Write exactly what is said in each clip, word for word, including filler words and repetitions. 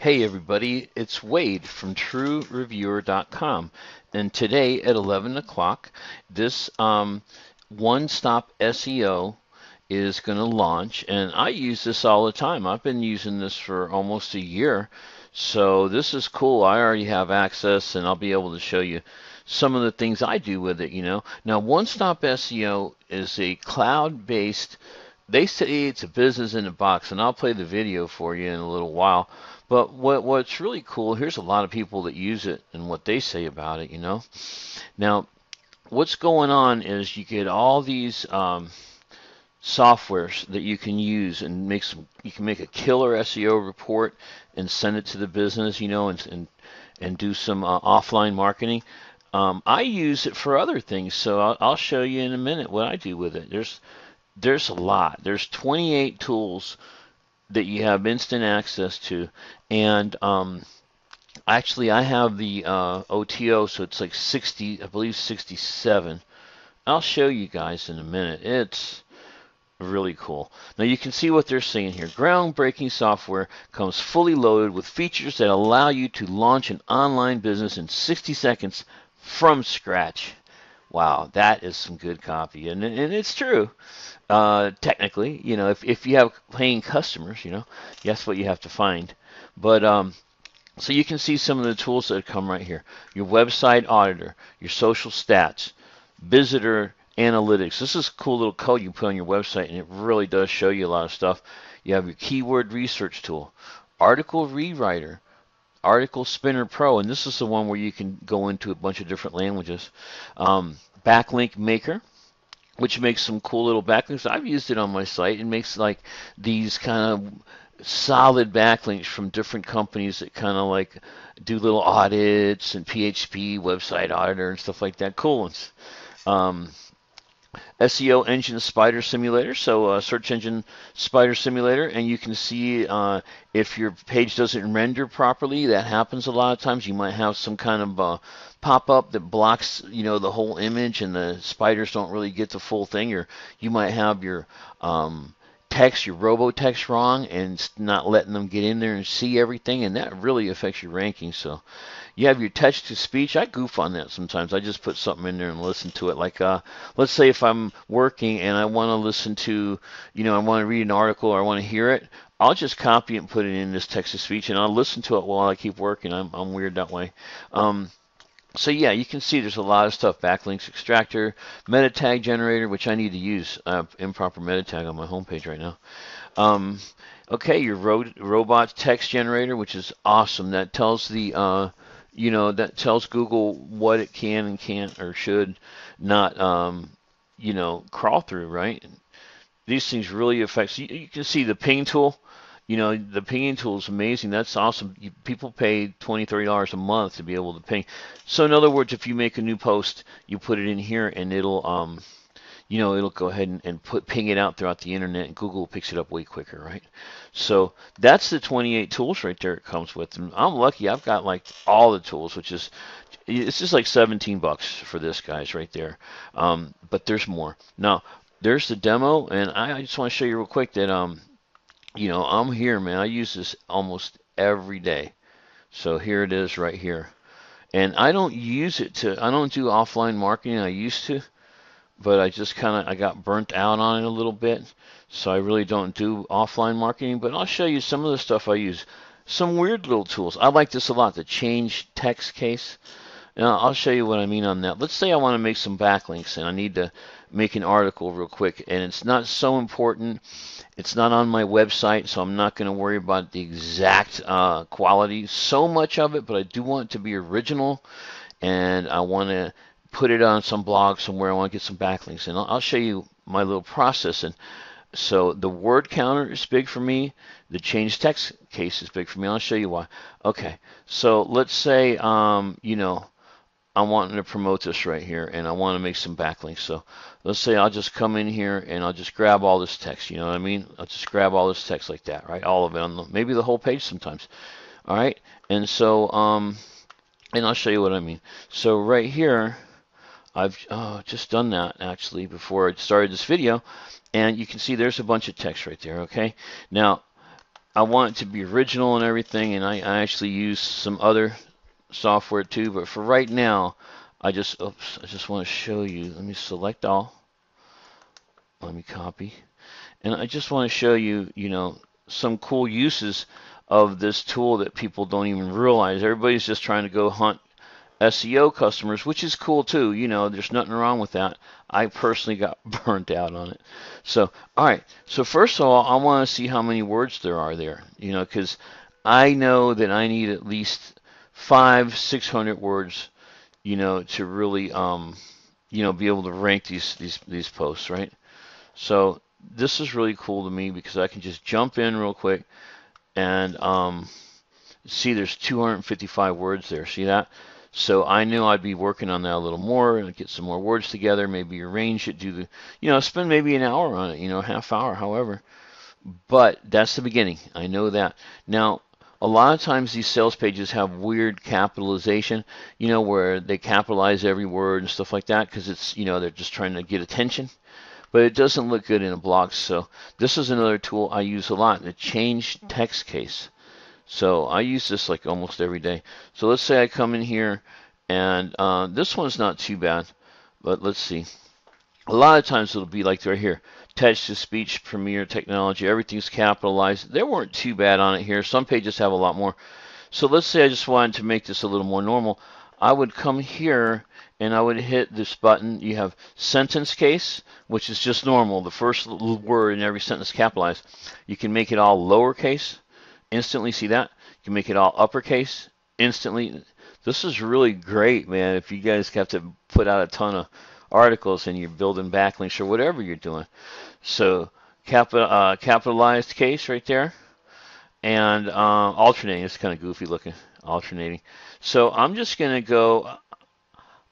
Hey everybody, it's Wade from True Reviewer dot com, and today at eleven o'clock, this um, One Stop S E O is going to launch, and I use this all the time. I've been using this for almost a year, so this is cool. I already have access, and I'll be able to show you some of the things I do with it, you know. Now, One Stop S E O is a cloud-based, they say it's a business in a box, and I'll play the video for you in a little while. But what, what's really cool, here's a lot of people that use it and what they say about it, you know. Now, what's going on is you get all these um, softwares that you can use and make some, you can make a killer S E O report and send it to the business, you know, and, and, and do some uh, offline marketing. Um, I use it for other things, so I'll, I'll show you in a minute what I do with it. There's, there's a lot. There's twenty-eight tools that you have instant access to, and um, actually I have the uh, O T O, so it's like sixty, I believe sixty-seven. I'll show you guys in a minute. It's really cool. Now you can see what they're saying here. Groundbreaking software comes fully loaded with features that allow you to launch an online business in sixty seconds from scratch. Wow, that is some good copy, and and it's true. Uh, technically, you know, if if you have paying customers, you know, that's what you have to find. But um, so you can see some of the tools that come right here: your website auditor, your social stats, visitor analytics. This is a cool little code you put on your website, and it really does show you a lot of stuff. You have your keyword research tool, article rewriter, Article Spinner Pro, and this is the one where you can go into a bunch of different languages. Um, backlink Maker, which makes some cool little backlinks. I've used it on my site. It makes like these kind of solid backlinks from different companies that kind of like do little audits and P H P, website auditor, and stuff like that. Cool ones. Um, S E O Engine Spider Simulator, so uh, Search Engine Spider Simulator, and you can see uh, if your page doesn't render properly. That happens a lot of times. You might have some kind of uh, pop-up that blocks, you know, the whole image, and the spiders don't really get the full thing, or you might have your um, text, your robo-text wrong, and it's not letting them get in there and see everything, and that really affects your ranking. So you have your text-to-speech. I goof on that sometimes. I just put something in there and listen to it. Like, uh, let's say if I'm working and I want to listen to, you know, I want to read an article or I want to hear it, I'll just copy it and put it in this text-to-speech, and I'll listen to it while I keep working. I'm, I'm weird that way. Um, so, yeah, you can see there's a lot of stuff. Backlinks extractor, meta tag generator, which I need to use. I have improper meta tag on my homepage right now. Um, okay, your ro robot text generator, which is awesome. That tells the... Uh, you know, that tells Google what it can and can't or should not, um, you know, crawl through, right? And these things really affect. You, you can see the ping tool. You know, the pinging tool is amazing. That's awesome. You, people pay twenty, thirty dollars a month to be able to ping. So in other words, if you make a new post, you put it in here, and it'll, um, you know, it'll go ahead and, and put ping it out throughout the internet, and Google picks it up way quicker, right? So that's the twenty-eight tools right there it comes with. And I'm lucky, I've got like all the tools, which is, it's just like seventeen bucks for this, guys, right there. Um, but there's more. Now, there's the demo, and I, I just want to show you real quick that, um, you know, I'm here, man. I use this almost every day. So here it is right here. And I don't use it to, I don't do offline marketing. I used to. But I just kind of, I got burnt out on it a little bit, so I really don't do offline marketing. But I'll show you some of the stuff I use. Some weird little tools. I like this a lot, the change text case. Now, I'll show you what I mean on that. Let's say I want to make some backlinks, and I need to make an article real quick. And it's not so important. It's not on my website, so I'm not going to worry about the exact uh, quality, so much of it. But I do want it to be original, and I want to put it on some blog somewhere. I want to get some backlinks, and I'll, I'll show you my little process. And so the word counter is big for me. The change text case is big for me. I'll show you why. Okay, so let's say um, you know, I'm wanting to promote this right here, and I want to make some backlinks. So let's say I'll just come in here and I'll just grab all this text. You know what I mean? I'll just grab all this text like that, right? All of it, on the, maybe the whole page sometimes. All right, and so um, and I'll show you what I mean. So right here, I've oh, just done that actually before I started this video, and you can see there's a bunch of text right there. Okay, now I want it to be original and everything, and I, I actually use some other software too, but for right now, I just oops, I just want to show you. Let me select all. Let me copy. And I just want to show you, you know, some cool uses of this tool that people don't even realize. Everybody's just trying to go hunt S E O customers, which is cool too. You know, there's nothing wrong with that. I personally got burnt out on it. So, all right. So first of all, I want to see how many words there are there, you know, because I know that I need at least five, six hundred words, you know, to really, um, you know, be able to rank these these these posts, right? So this is really cool to me because I can just jump in real quick and um, see there's two hundred fifty-five words there. See that? So I knew I'd be working on that a little more and get some more words together, maybe arrange it, do the, you know, spend maybe an hour on it, you know, half hour, however. But that's the beginning. I know that. Now, a lot of times these sales pages have weird capitalization, you know, where they capitalize every word and stuff like that because it's, you know, they're just trying to get attention. But it doesn't look good in a blog, so this is another tool I use a lot, the change text case. So I use this like almost every day. So let's say I come in here, and uh, this one's not too bad, but let's see. A lot of times it'll be like right here, text-to-speech, Premier Technology, everything's capitalized. They weren't too bad on it here. Some pages have a lot more. So let's say I just wanted to make this a little more normal. I would come here, and I would hit this button. You have sentence case, which is just normal. The first little word in every sentence capitalized. You can make it all lowercase. Instantly see that. You can make it all uppercase. Instantly. This is really great, man, if you guys have to put out a ton of articles and you're building backlinks or whatever you're doing. So capital, uh, capitalized case right there. And uh, alternating. It's kind of goofy looking. Alternating. So I'm just going to go...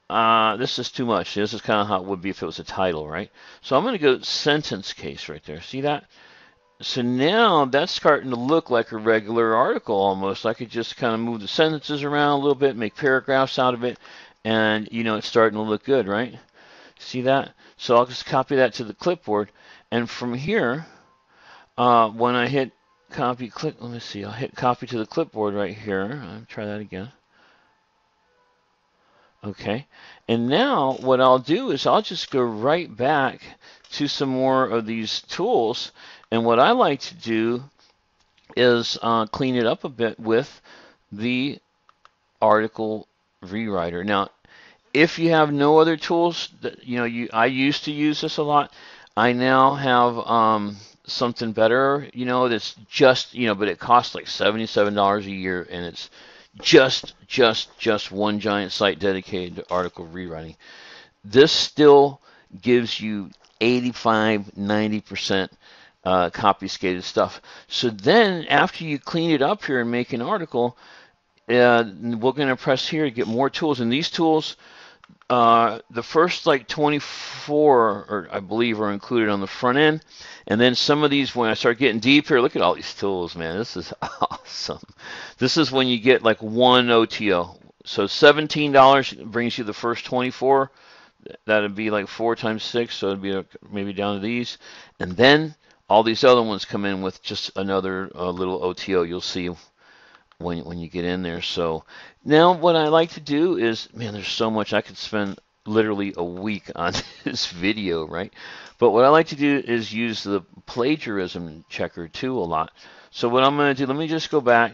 Uh, this is too much. This is kind of how it would be if it was a title, right? So I'm going to go sentence case right there. See that? So now that's starting to look like a regular article almost. I could just kind of move the sentences around a little bit, make paragraphs out of it, and, you know, it's starting to look good, right? See that? So I'll just copy that to the clipboard. And from here, uh, when I hit copy, click, let me see. I'll hit copy to the clipboard right here. I'll try that again. Okay, and now what I'll do is I'll just go right back to some more of these tools, and what I like to do is uh, clean it up a bit with the article rewriter. Now, if you have no other tools, that, you know, you I used to use this a lot. I now have um, something better, you know, that's just, you know, but it costs like seventy-seven dollars a year, and it's just just just one giant site dedicated to article rewriting. This still gives you eighty-five ninety percent uh obfuscated stuff. So then after you clean it up here and make an article, uh we're going to press here to get more tools, and these tools, uh the first like twenty-four or I believe are included on the front end, and then some of these when I start getting deeper, look at all these tools, man, this is awesome. This is when you get like one O T O. So seventeen dollars brings you the first twenty-four. That would be like four times six, so it'd be maybe down to these, and then all these other ones come in with just another uh, little O T O. You'll see When, when you get in there. So now what I like to do is, man, there's so much. I could spend literally a week on this video, right? But what I like to do is use the plagiarism checker too a lot. So what I'm going to do, let me just go back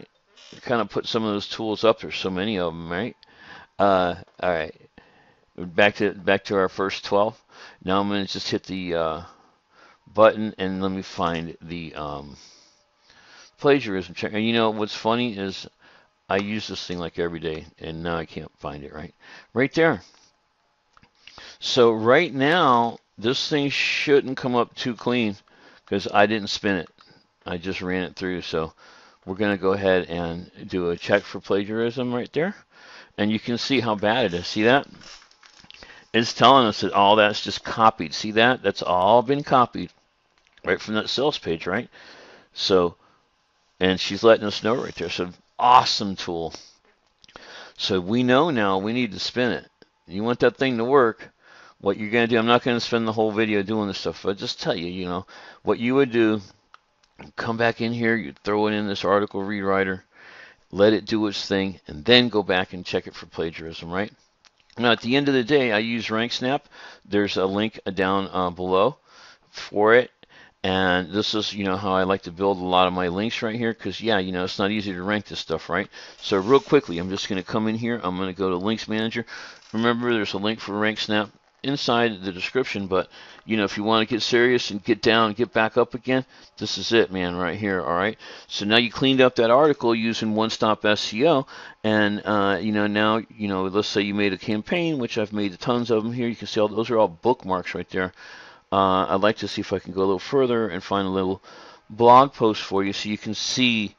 and kind of put some of those tools up. There's so many of them, right? Uh, all right. Back to, back to our first twelve. Now I'm going to just hit the uh, button and let me find the... Um, plagiarism check. And you know what's funny is I use this thing like every day, and now I can't find it right right there. So right now this thing shouldn't come up too clean because I didn't spin it, I just ran it through. So we're gonna go ahead and do a check for plagiarism right there, and you can see how bad it is. See that? It's telling us that all that's just copied. See that? That's all been copied right from that sales page, right? So and she's letting us know right there. So awesome tool. So we know now we need to spin it. You want that thing to work, what you're going to do, I'm not going to spend the whole video doing this stuff, but I'll just tell you, you know, what you would do come back in here, you throw it in this article rewriter, let it do its thing, and then go back and check it for plagiarism, right? Now, at the end of the day, I use RankSnap. There's a link down uh, below for it. And this is, you know, how I like to build a lot of my links right here, because, yeah, you know, it's not easy to rank this stuff, right? So real quickly, I'm just going to come in here. I'm going to go to Links Manager. Remember, there's a link for RankSnap inside the description, but, you know, if you want to get serious and get down and get back up again, this is it, man, right here, all right? So now you cleaned up that article using One Stop S E O, and, uh, you know, now, you know, let's say you made a campaign, which I've made tons of them here. You can see all those are all bookmarks right there. Uh, I'd like to see if I can go a little further and find a little blog post for you so you can see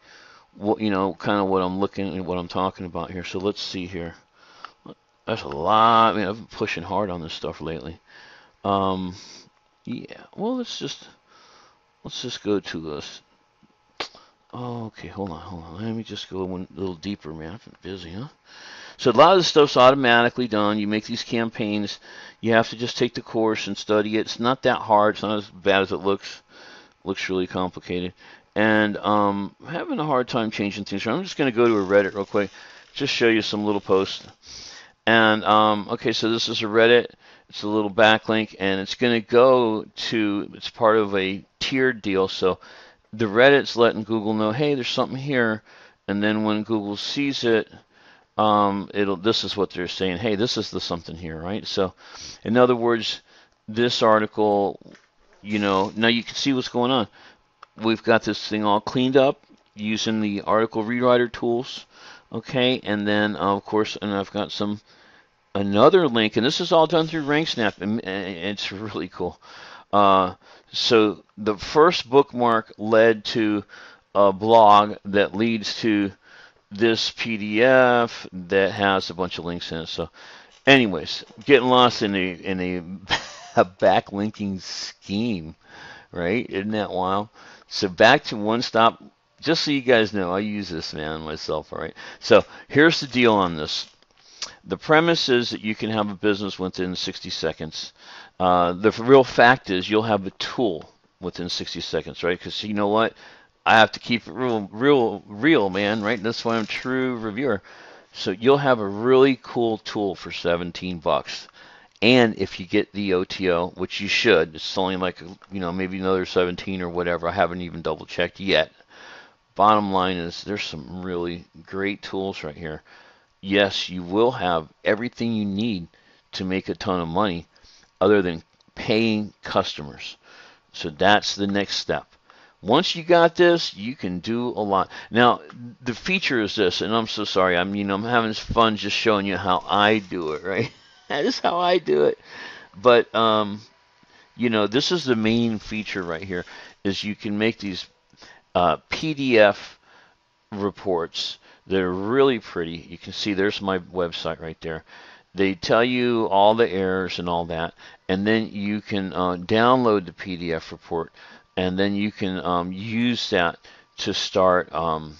what, you know, kind of what I'm looking and what I'm talking about here. So let's see here. That's a lot. I mean, I've been pushing hard on this stuff lately. Um, yeah. Well, let's just let's just go to this. Oh, okay, hold on, hold on. Let me just go one a little deeper, man. I've been busy, huh? So a lot of this stuff's automatically done. You make these campaigns. You have to just take the course and study it. It's not that hard. It's not as bad as it looks. It looks really complicated. And um, having a hard time changing things. So I'm just going to go to a Reddit real quick. Just show you some little posts. And, um, okay, so this is a Reddit. It's a little backlink. And it's going to go to, it's part of a tiered deal. So the Reddit's letting Google know, hey, there's something here. And then when Google sees it, Um, it'll, this is what they're saying, hey, this is the something here, right? So, in other words, this article, you know, now you can see what's going on. We've got this thing all cleaned up using the article rewriter tools, okay? And then, uh, of course, and I've got some, another link, and this is all done through RankSnap, and, and it's really cool. Uh, so, the first bookmark led to a blog that leads to this P D F that has a bunch of links in it. So anyways, getting lost in a in a, a backlinking scheme, right? Isn't that wild? So back to One Stop, just so you guys know, I use this, man, myself, all right? So here's the deal on this. The premise is that you can have a business within sixty seconds. Uh, the real fact is you'll have a tool within sixty seconds, right? Because you know what? I have to keep it real, real, real, man, right? That's why I'm True Reviewer. So you'll have a really cool tool for seventeen bucks. And if you get the O T O, which you should, it's only like, you know, maybe another seventeen or whatever. I haven't even double checked yet. Bottom line is there's some really great tools right here. Yes, you will have everything you need to make a ton of money other than paying customers. So that's the next step. Once you got this, you can do a lot. Now, the feature is this, and I'm so sorry. I'm, you know, I'm having fun just showing you how I do it, right? That is how I do it. But, um, you know, this is the main feature right here, is you can make these uh, P D F reports that are really pretty. You can see there's my website right there. They tell you all the errors and all that, and then you can uh, download the P D F report. And then you can um, use that to start, um,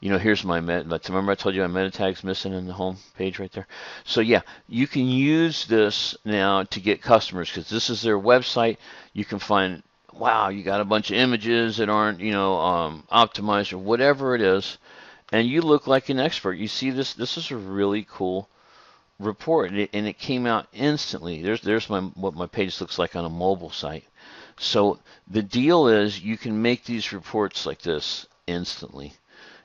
you know, here's my meta. Remember I told you my meta tag's missing in the home page right there? So, yeah, you can use this now to get customers because this is their website. You can find, wow, you got a bunch of images that aren't, you know, um, optimized or whatever it is. And you look like an expert. You see this, this is a really cool report. And it, and it came out instantly. There's, there's my, what my page looks like on a mobile site. So the deal is you can make these reports like this instantly,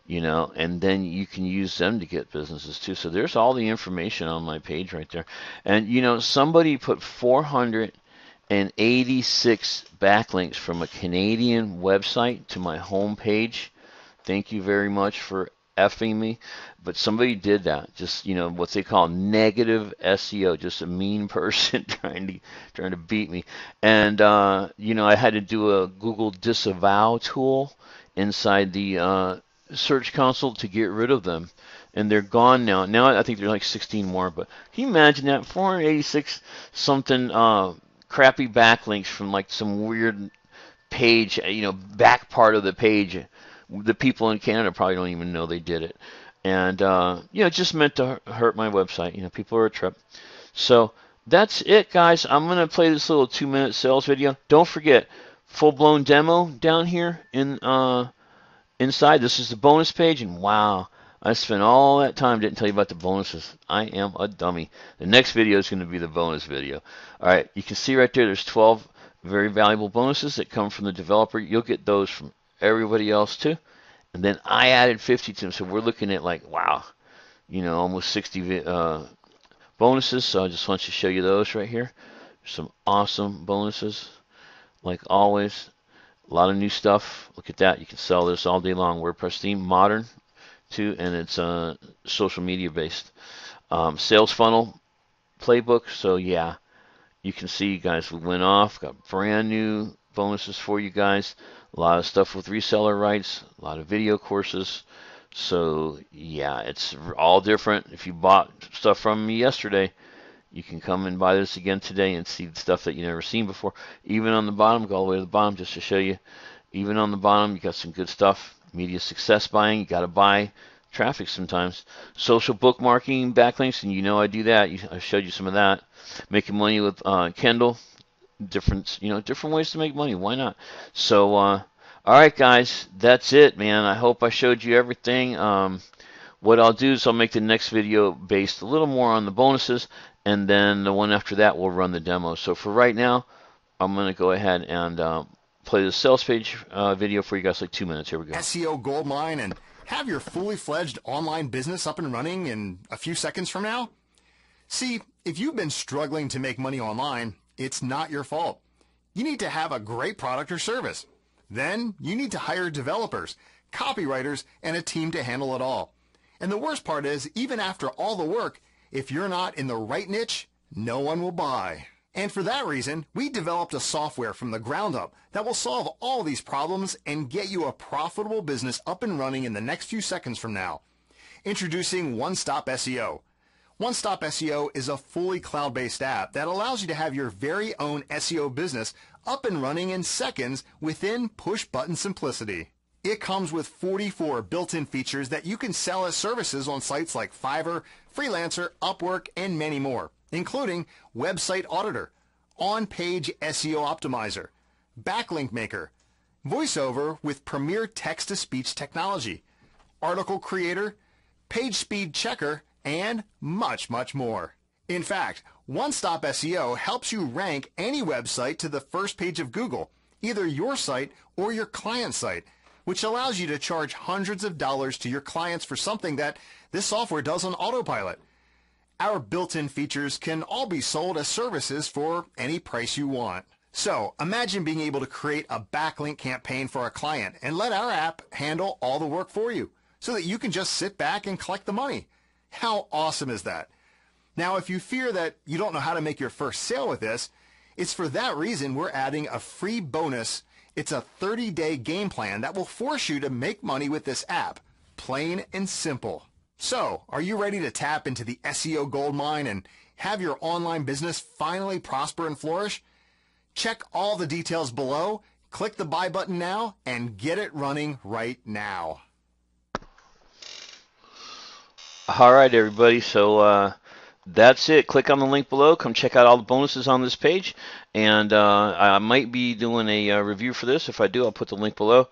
you know, and then you can use them to get businesses too. So there's all the information on my page right there. And, you know, somebody put four hundred eighty-six backlinks from a Canadian website to my home page. Thank you very much for effing me. But somebody did that. Just, you know, what they call negative S E O, just a mean person trying to trying to beat me. And uh, you know, I had to do a Google disavow tool inside the uh, Search Console to get rid of them. And they're gone now. Now I think there's like sixteen more, but can you imagine that? four hundred eighty-six something uh, crappy backlinks from like some weird page, you know, back part of the page. The people in Canada probably don't even know they did it. And, uh, you know, it just meant to hurt my website. You know, people are a trip. So that's it, guys. I'm going to play this little two minute sales video. Don't forget, full-blown demo down here in uh, inside. This is the bonus page, and wow, I spent all that time, didn't tell you about the bonuses. I am a dummy. The next video is going to be the bonus video. All right, you can see right there, there's twelve very valuable bonuses that come from the developer. You'll get those from everybody else too. And then I added fifty to them, so we're looking at like, wow, you know, almost sixty uh, bonuses. So I just want to show you those right here. Some awesome bonuses, like always. A lot of new stuff. Look at that. You can sell this all day long. WordPress theme, modern too, and it's uh, social media based. Um, sales funnel playbook. So yeah, you can see, guys, we went off, got brand new bonuses for you guys. A lot of stuff with reseller rights, a lot of video courses. So yeah, it's all different. If you bought stuff from me yesterday, you can come and buy this again today and see the stuff that you've never seen before. Even on the bottom, go all the way to the bottom just to show you. Even on the bottom, you got some good stuff. Media success buying, you got to buy traffic sometimes. Social bookmarking, backlinks, and you know I do that. You, I showed you some of that. Making money with uh, Kindle, different, you know, different ways to make money. Why not? So, uh, all right, guys, that's it, man. I hope I showed you everything. Um, what I'll do is I'll make the next video based a little more on the bonuses, and then the one after that will run the demo. So for right now, I'm going to go ahead and uh, play the sales page uh, video for you guys, like two minutes. Here we go. S E O goldmine, and have your fully fledged online business up and running in a few seconds from now? See, if you've been struggling to make money online, it's not your fault. You need to have a great product or service. Then you need to hire developers, copywriters, and a team to handle it all. And the worst part is, even after all the work, if you're not in the right niche, no one will buy. And for that reason, we developed a software from the ground up that will solve all these problems and get you a profitable business up and running in the next few seconds from now. Introducing One Stop S E O. One Stop S E O is a fully cloud-based app that allows you to have your very own S E O business up and running in seconds within push-button simplicity. It comes with forty-four built-in features that you can sell as services on sites like Fiverr, Freelancer, Upwork, and many more, including Website Auditor, On-Page S E O Optimizer, Backlink Maker, VoiceOver with Premier Text-to-Speech Technology, Article Creator, Page Speed Checker, and much, much more. In fact, One Stop S E O helps you rank any website to the first page of Google, either your site or your client's site, which allows you to charge hundreds of dollars to your clients for something that this software does on autopilot. Our built-in features can all be sold as services for any price you want. So imagine being able to create a backlink campaign for a client and let our app handle all the work for you so that you can just sit back and collect the money. How awesome is that? Now, if you fear that you don't know how to make your first sale with this, it's for that reason we're adding a free bonus. It's a thirty-day game plan that will force you to make money with this app, plain and simple. So, are you ready to tap into the S E O goldmine and have your online business finally prosper and flourish? Check all the details below, click the buy button now, and get it running right now. All right, everybody, so uh, that's it. Click on the link below. Come check out all the bonuses on this page. And uh, I might be doing a uh, review for this. If I do, I'll put the link below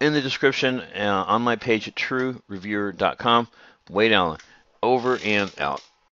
in the description uh, on my page at True Reviewer dot com. Wade Allen, over and out.